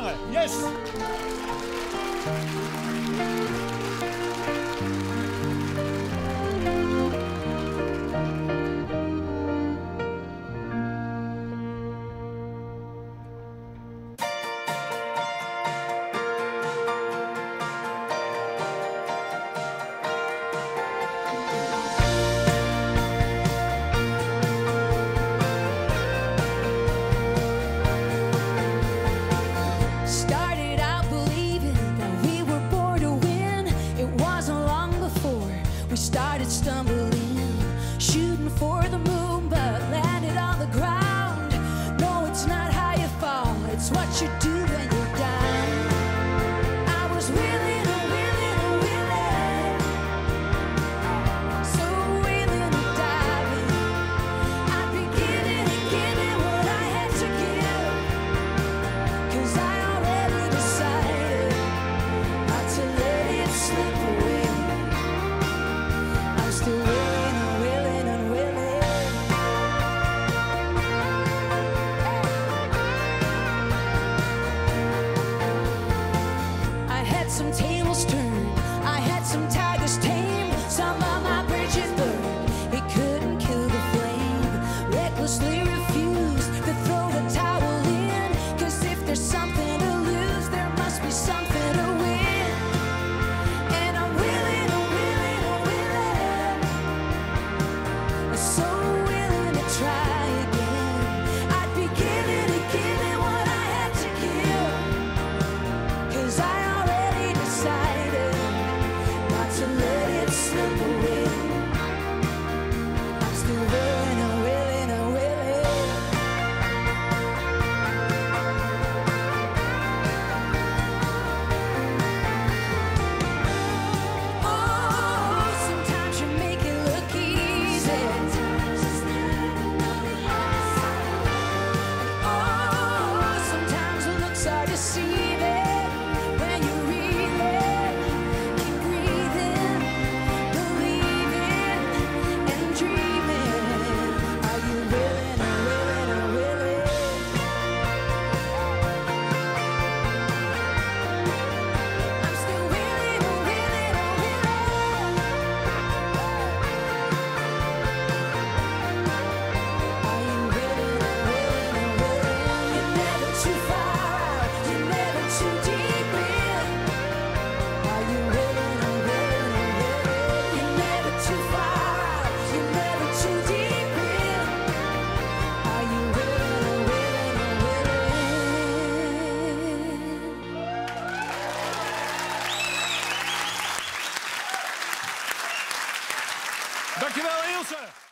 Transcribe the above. Jahre. Yes! Started stumbling, shooting for the moon, but landed on the ground. No, it's not how you fall, it's what you do when you're down. I was willing, willing, willing, so willing to dive in. I'd be giving and giving what I had to give, 'cause I already decided not to let it slip away. Some tables turned, I had some tigers tamed, some of my bridges burned, it couldn't kill the flame. Recklessly refused to throw the towel in, 'cause if there's something to lose, there must be something to win. And I'm willing, oh willing, oh willing, so willing to try again. I'd be giving and giving what I had to give, 'cause I decided not to let it slip away. I'm still willing, I'm willing, I'm willing. Oh, sometimes you make it look easy. Sometimes it's not easy. Oh, sometimes the looks are deceiving. Dankjewel, Ilse.